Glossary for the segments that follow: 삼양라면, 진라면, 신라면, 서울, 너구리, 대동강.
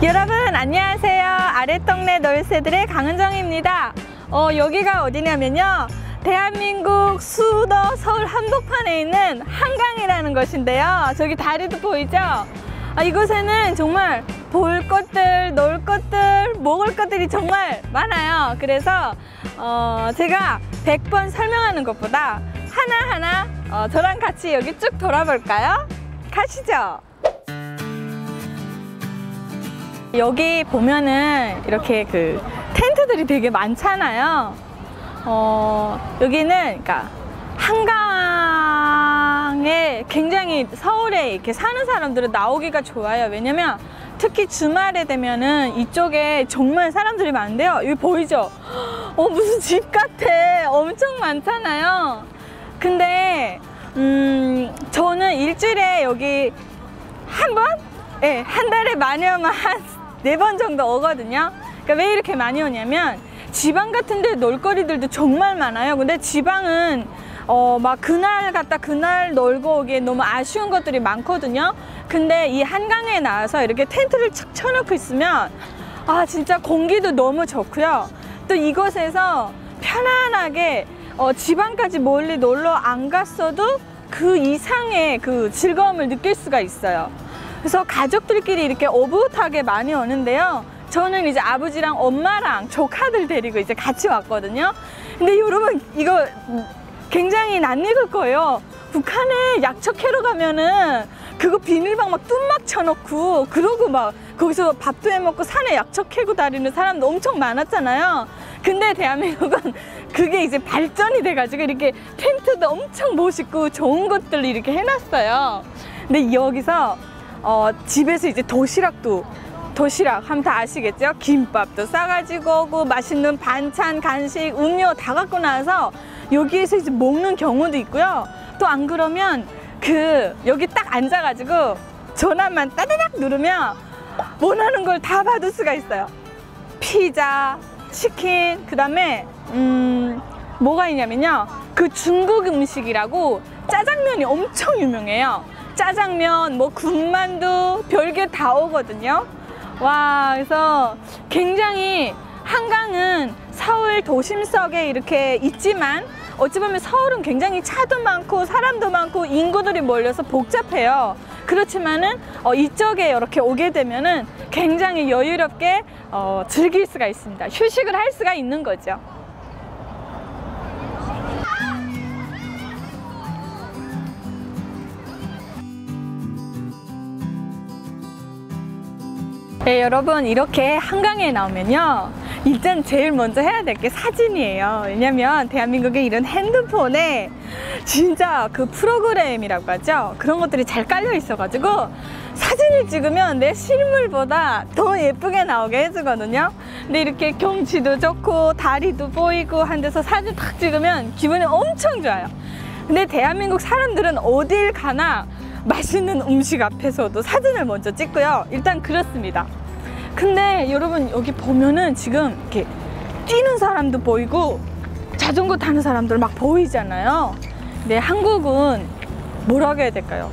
여러분 안녕하세요. 아랫동네 노을새들의 강은정입니다. 여기가 어디냐면요, 대한민국 수도 서울 한복판에 있는 한강이라는 곳인데요, 저기 다리도 보이죠? 이곳에는 정말 볼 것들, 놀 것들, 먹을 것들이 정말 많아요. 그래서 제가 100번 설명하는 것보다 하나하나 저랑 같이 여기 쭉 돌아볼까요? 가시죠. 여기 보면은 이렇게 그 텐트들이 되게 많잖아요. 여기는 그러니까 한강에 굉장히 서울에 이렇게 사는 사람들은 나오기가 좋아요. 왜냐면 특히 주말에 되면은 이쪽에 정말 사람들이 많은데요. 여기 보이죠? 무슨 집 같아. 엄청 많잖아요. 근데 저는 일주일에 여기 한 번? 네, 한 달에 많이 오면 한 4번 정도 오거든요. 그러니까 왜 이렇게 많이 오냐면 지방 같은데 놀거리들도 정말 많아요. 근데 지방은 막 그날 갔다 그날 놀고 오기에 너무 아쉬운 것들이 많거든요. 근데 이 한강에 나와서 이렇게 텐트를 착 쳐놓고 있으면 진짜 공기도 너무 좋고요. 또 이곳에서 편안하게 지방까지 멀리 놀러 안 갔어도 그 이상의 그 즐거움을 느낄 수가 있어요. 그래서 가족들끼리 이렇게 오붓하게 많이 오는데요. 저는 이제 아버지랑 엄마랑 조카들 데리고 이제 같이 왔거든요. 근데 여러분 이거 굉장히 낯익을 거예요. 북한에 약초캐러 가면은 그거 비닐방 막 뚝막 쳐놓고 그러고 막 거기서 밥도 해먹고 산에 약초 캐고 다니는 사람도 엄청 많았잖아요. 근데 대한민국은 그게 이제 발전이 돼가지고 이렇게 텐트도 엄청 멋있고 좋은 것들을 이렇게 해놨어요. 근데 여기서 집에서 이제 도시락 하면 다 아시겠죠? 김밥도 싸가지고 오고 맛있는 반찬, 간식, 음료 다 갖고 나와서 여기에서 이제 먹는 경우도 있고요. 또 안 그러면 여기 딱 앉아가지고 전화만 따다닥 누르면 원하는 걸 다 받을 수가 있어요. 피자, 치킨, 그 다음에 뭐가 있냐면요, 그 중국 음식이라고 짜장면이 엄청 유명해요. 짜장면, 뭐 군만두, 별게 다 오거든요. 와, 그래서 굉장히 한강은 서울 도심 속에 이렇게 있지만 어찌 보면 서울은 굉장히 차도 많고 사람도 많고 인구들이 몰려서 복잡해요. 그렇지만은 이쪽에 이렇게 오게 되면은 굉장히 여유롭게 즐길 수가 있습니다. 휴식을 할 수가 있는 거죠. 네, 여러분 이렇게 한강에 나오면요, 일단 제일 먼저 해야 될 게 사진이에요. 왜냐면 대한민국의 이런 핸드폰에 진짜 그 프로그램이라고 하죠, 그런 것들이 잘 깔려 있어 가지고 사진을 찍으면 내 실물보다 더 예쁘게 나오게 해주거든요. 근데 이렇게 경치도 좋고 다리도 보이고 한 데서 사진 딱 찍으면 기분이 엄청 좋아요. 근데 대한민국 사람들은 어딜 가나 맛있는 음식 앞에서도 사진을 먼저 찍고요. 일단 그렇습니다. 근데 여러분 여기 보면은 지금 이렇게 뛰는 사람도 보이고 자전거 타는 사람들 막 보이잖아요. 근데 한국은 뭐라고 해야 될까요?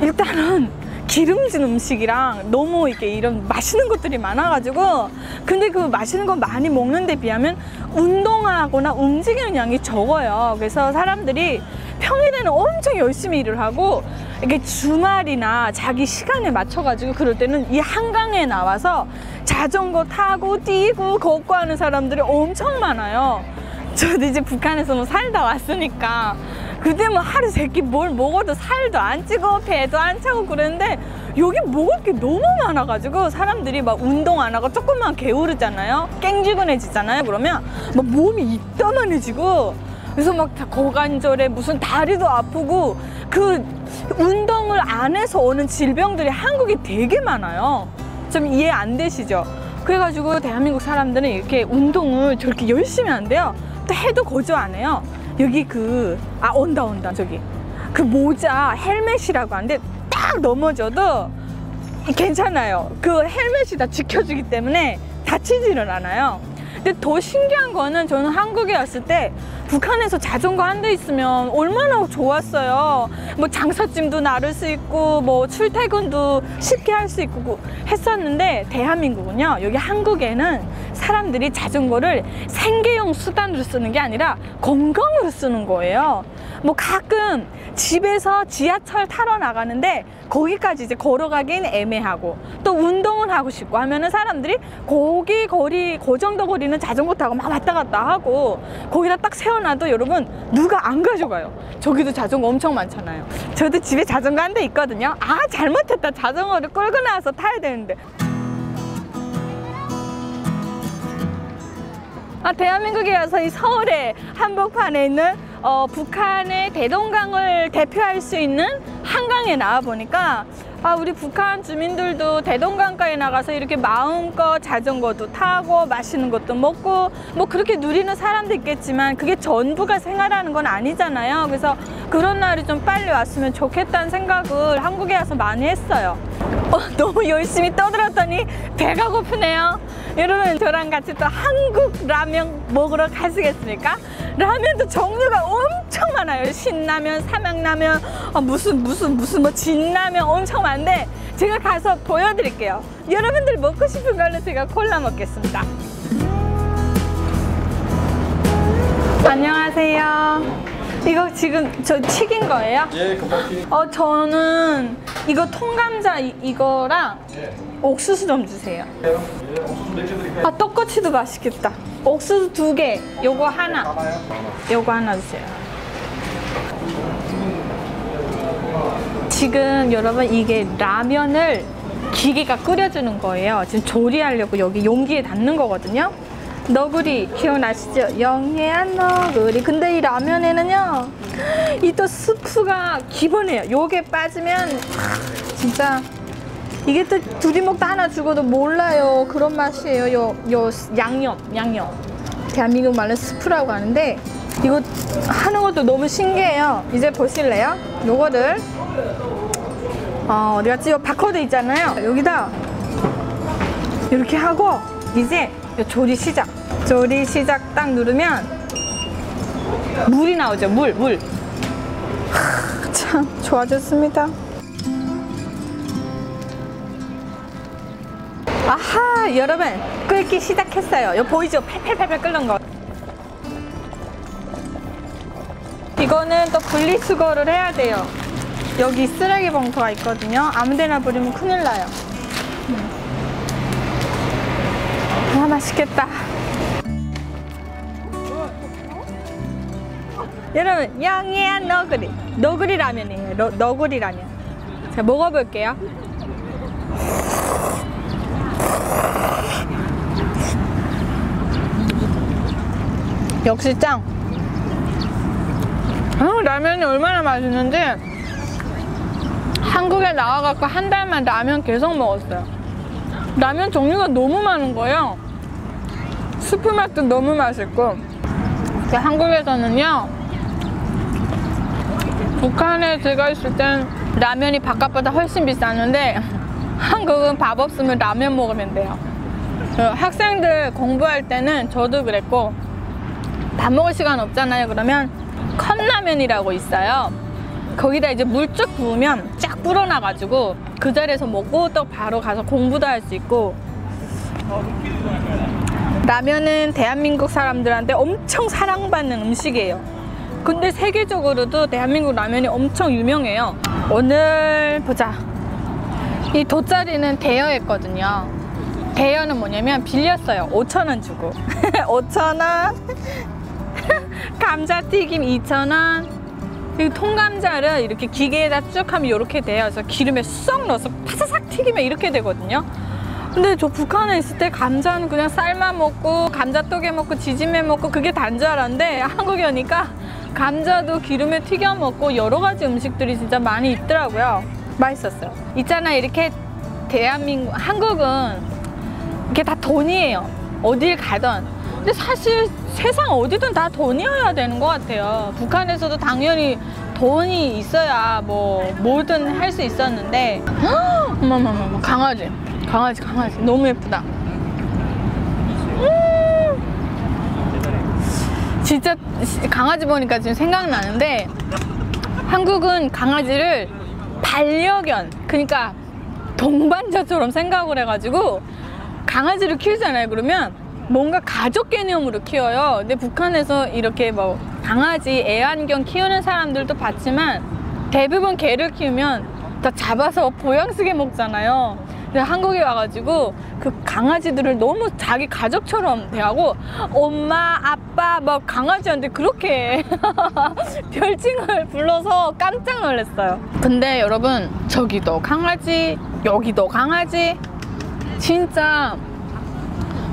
일단은 기름진 음식이랑 너무 이렇게 이런 맛있는 것들이 많아가지고, 근데 그 맛있는 거 많이 먹는 데 비하면 운동하거나 움직이는 양이 적어요. 그래서 사람들이 평일에는 엄청 열심히 일을 하고 이렇게 주말이나 자기 시간에 맞춰가지고 그럴 때는 이 한강에 나와서 자전거 타고 뛰고 걷고 하는 사람들이 엄청 많아요. 저도 이제 북한에서 뭐 살다 왔으니까 그때 뭐 하루 세끼 뭘 먹어도 살도 안 찌고 배도 안 차고 그랬는데 여기 먹을 게 너무 많아가지고 사람들이 막 운동 안 하고 조금만 게으르잖아요. 깽지근해지잖아요. 그러면 막 몸이 이따만해지고 그래서 막 고관절에 무슨 다리도 아프고 그 운동을 안 해서 오는 질병들이 한국에 되게 많아요. 좀 이해 안 되시죠? 그래가지고 대한민국 사람들은 이렇게 운동을 저렇게 열심히 한대요. 또 해도 거저 안 해요. 여기 온다 저기 그 모자 헬멧이라고 하는데 딱 넘어져도 괜찮아요. 그 헬멧이 다 지켜주기 때문에 다치지는 않아요. 근데 더 신기한 거는 저는 한국에 왔을 때 북한에서 자전거 한 대 있으면 얼마나 좋았어요. 뭐 장사짐도 나를 수 있고 뭐 출퇴근도 쉽게 할 수 있고 했었는데, 대한민국은요, 여기 한국에는 사람들이 자전거를 생계형 수단으로 쓰는 게 아니라 건강으로 쓰는 거예요. 뭐 가끔 집에서 지하철 타러 나가는데 거기까지 이제 걸어가긴 애매하고, 또 운동을 하고 싶고 하면은 사람들이 거기 거리, 그 정도 거리는 자전거 타고 막 왔다 갔다 하고, 거기다 딱 세워놔도 여러분 누가 안 가져가요. 저기도 자전거 엄청 많잖아요. 저도 집에 자전거 한 대 있거든요. 아, 잘못했다. 자전거를 끌고 나와서 타야 되는데. 아, 대한민국에 와서 이 서울의 한복판에 있는 북한의 대동강을 대표할 수 있는 한강에 나와 보니까, 아, 우리 북한 주민들도 대동강가에 나가서 이렇게 마음껏 자전거도 타고 맛있는 것도 먹고 뭐 그렇게 누리는 사람도 있겠지만, 그게 전부가 생활하는 건 아니잖아요. 그래서 그런 날이 좀 빨리 왔으면 좋겠다는 생각을 한국에 와서 많이 했어요. 너무 열심히 떠들었더니 배가 고프네요. 여러분, 저랑 같이 또 한국 라면 먹으러 가시겠습니까? 라면도 종류가 엄청 많아요. 신라면, 삼양라면, 무슨 뭐 진라면 엄청 많은데, 제가 가서 보여드릴게요. 여러분들 먹고 싶은 걸로 제가 골라 먹겠습니다. 안녕하세요. 이거 지금 저 튀긴 거예요? 예, 금방 튀긴. 저는 이거 통감자 이거랑 예. 옥수수 좀 주세요. 예, 옥수수 4개 드릴게요. 아, 떡꼬치도 맛있겠다. 옥수수 2개, 요거 하나. 요거 하나 주세요. 지금 여러분 이게 라면을 기계가 끓여주는 거예요. 지금 조리하려고 여기 용기에 담는 거거든요. 너구리 기억나시죠? 영해한 너구리. 근데 이 라면에는요, 이 또 스프가 기본이에요. 요게 빠지면 진짜 이게 또 둘이 먹다 하나 죽어도 몰라요. 그런 맛이에요. 요 양념 대한민국 말로 스프라고 하는데, 이거 하는 것도 너무 신기해요. 이제 보실래요? 요거를 어디 갔지? 요 바코드 있잖아요. 여기다 이렇게 하고 이제 조리 시작. 조리 시작 딱 누르면 물이 나오죠. 물. 참 좋아졌습니다. 아하, 여러분 끓기 시작했어요. 여기 보이죠? 팔팔팔팔 끓는 거. 이거는 또 분리수거를 해야 돼요. 여기 쓰레기 봉투가 있거든요. 아무데나 버리면 큰일 나요. 아, 맛있겠다. 여러분, 영해한 너구리. 너구리 라면이에요. 너구리 라면. 제가 먹어볼게요. 역시 짱. 라면이 얼마나 맛있는지, 한국에 나와갖고 한 달만 라면 계속 먹었어요. 라면 종류가 너무 많은 거예요. 스프 맛도 너무 맛있고. 한국에서는요, 북한에 제가 있을 땐 라면이 바깥보다 훨씬 비쌌는데, 한국은 밥 없으면 라면 먹으면 돼요. 학생들 공부할 때는 저도 그랬고, 밥 먹을 시간 없잖아요. 그러면 컵라면이라고 있어요. 거기다 이제 물 쭉 부으면 쫙 불어나가지고 그 자리에서 먹고 또 바로 가서 공부도 할 수 있고. 라면은 대한민국 사람들한테 엄청 사랑받는 음식이에요. 근데 세계적으로도 대한민국 라면이 엄청 유명해요. 오늘 보자. 이 돗자리는 대여했거든요. 대여는 뭐냐면 빌렸어요. 5,000원 주고. 5,000원. 감자튀김 2,000원. 이 통감자를 이렇게 기계에다 쭉 하면 이렇게 돼서 기름에 쏙 넣어서 파사삭 튀기면 이렇게 되거든요. 근데 저 북한에 있을 때 감자는 그냥 삶아 먹고 감자떡에 먹고 지짐에 먹고 그게 단 줄 알았는데, 한국에 오니까 감자도 기름에 튀겨 먹고 여러 가지 음식들이 진짜 많이 있더라고요. 맛있었어요. 있잖아, 이렇게 대한민국, 한국은 이게 다 돈이에요. 어딜 가든. 근데 사실 세상 어디든 다 돈이어야 되는 것 같아요. 북한에서도 당연히 돈이 있어야 뭐 뭐든 할 수 있었는데. 어머머머, 강아지 너무 예쁘다. 진짜 강아지 보니까 지금 생각나는데, 한국은 강아지를 반려견, 그러니까 동반자처럼 생각을 해가지고 강아지를 키우잖아요. 그러면 뭔가 가족 개념으로 키워요. 근데 북한에서 이렇게 뭐 강아지, 애완견 키우는 사람들도 봤지만 대부분 개를 키우면 다 잡아서 보양식에 먹잖아요. 근데 한국에 와가지고 그 강아지들을 너무 자기 가족처럼 대하고, 엄마, 아빠, 막 강아지한테 그렇게 별칭을 불러서 깜짝 놀랐어요. 근데 여러분, 저기도 강아지, 여기도 강아지, 진짜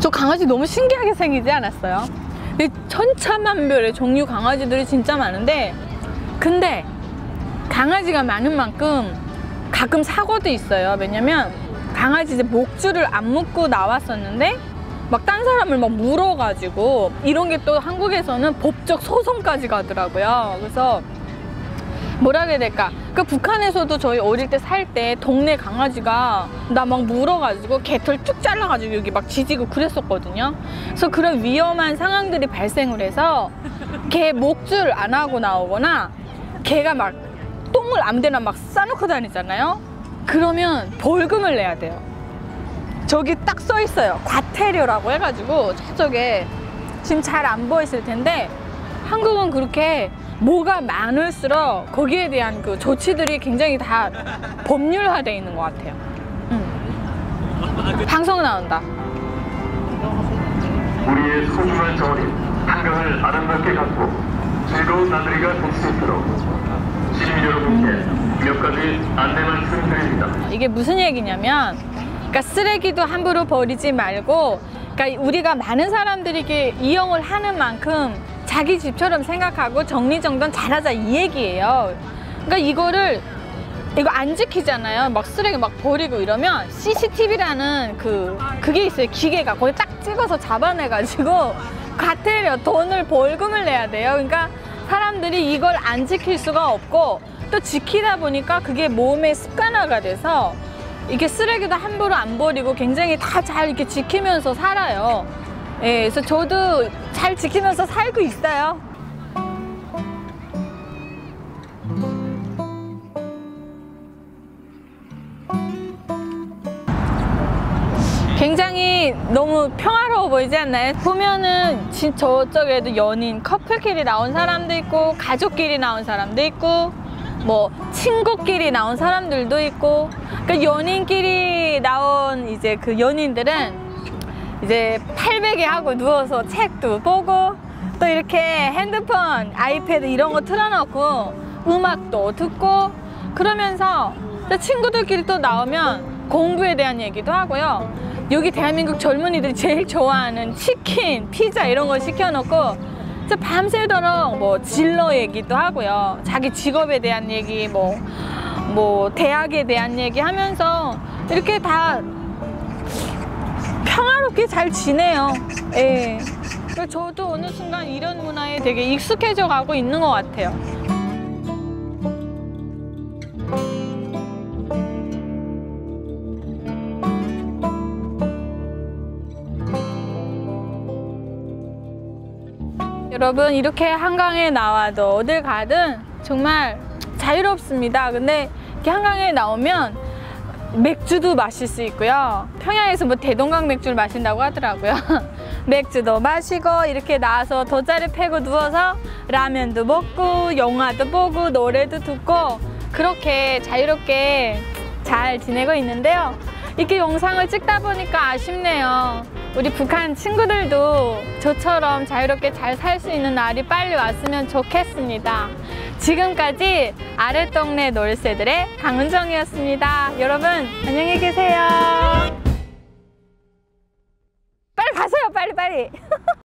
저 강아지 너무 신기하게 생기지 않았어요? 천차만별의 종류 강아지들이 진짜 많은데, 근데 강아지가 많은 만큼 가끔 사고도 있어요. 왜냐면 강아지 이제 목줄을 안 묶고 나왔었는데 막 딴 사람을 막 물어가지고, 이런 게 또 한국에서는 법적 소송까지 가더라고요. 그래서 뭐라 해야 될까, 그러니까 북한에서도 저희 어릴 때 살 때 동네 강아지가 나 막 물어가지고 개털 쭉 잘라가지고 여기 막 지지고 그랬었거든요. 그래서 그런 위험한 상황들이 발생을 해서 개 목줄 안 하고 나오거나 개가 막 똥을 아무데나 막 싸놓고 다니잖아요. 그러면 벌금을 내야 돼요. 저기 딱 써 있어요. 과태료라고 해가지고 저쪽에 지금 잘 안 보이실 텐데, 한국은 그렇게 뭐가 많을수록 거기에 대한 그 조치들이 굉장히 다 법률화되어 있는 것 같아요. 방송 나온다. 우리의 소중한 정원인 한강을 아름답게 갖고 즐거운 나들이가 될 수 있도록 시민 여러분께 몇 가지 안내 말씀을 드립니다. 이게 무슨 얘기냐면, 그러니까 쓰레기도 함부로 버리지 말고, 그러니까 우리가 많은 사람들이 이렇게 이용을 하는 만큼 자기 집처럼 생각하고 정리정돈 잘하자, 이 얘기예요. 그러니까 이거 안 지키잖아요. 막 쓰레기 막 버리고 이러면 CCTV라는 그게 있어요. 기계가 거기 딱 찍어서 잡아내가지고 과태료, 돈을, 벌금을 내야 돼요. 그러니까 사람들이 이걸 안 지킬 수가 없고, 또 지키다 보니까 그게 몸의 습관화가 돼서 이게 쓰레기도 함부로 안 버리고 굉장히 다 잘 이렇게 지키면서 살아요. 예, 그래서 저도 잘 지키면서 살고 있어요. 굉장히 너무 평화로워 보이지 않나요? 보면은 저쪽에도 연인, 커플끼리 나온 사람도 있고, 가족끼리 나온 사람도 있고, 뭐 친구끼리 나온 사람들도 있고, 그러니까 연인끼리 나온 이제 그 연인들은 이제 팔베개 하고 누워서 책도 보고, 또 이렇게 핸드폰, 아이패드 이런 거 틀어놓고 음악도 듣고, 그러면서 친구들끼리 또 나오면 공부에 대한 얘기도 하고요. 여기 대한민국 젊은이들이 제일 좋아하는 치킨, 피자 이런 거 시켜놓고 밤새도록 뭐 진로 얘기도 하고요. 자기 직업에 대한 얘기, 뭐 대학에 대한 얘기 하면서 이렇게 다 평화롭게 잘 지내요. 예. 저도 어느 순간 이런 문화에 되게 익숙해져 가고 있는 것 같아요. 여러분, 이렇게 한강에 나와도 어딜 가든 정말 자유롭습니다. 근데 이렇게 한강에 나오면 맥주도 마실 수 있고요. 평양에서 뭐 대동강 맥주를 마신다고 하더라고요. 맥주도 마시고, 이렇게 나와서 돗자리 펴고 누워서 라면도 먹고, 영화도 보고, 노래도 듣고, 그렇게 자유롭게 잘 지내고 있는데요. 이렇게 영상을 찍다 보니까 아쉽네요. 우리 북한 친구들도 저처럼 자유롭게 잘 살 수 있는 날이 빨리 왔으면 좋겠습니다. 지금까지 아랫동네 놀새들의 강은정이었습니다. 여러분, 안녕히 계세요. 빨리 가세요, 빨리.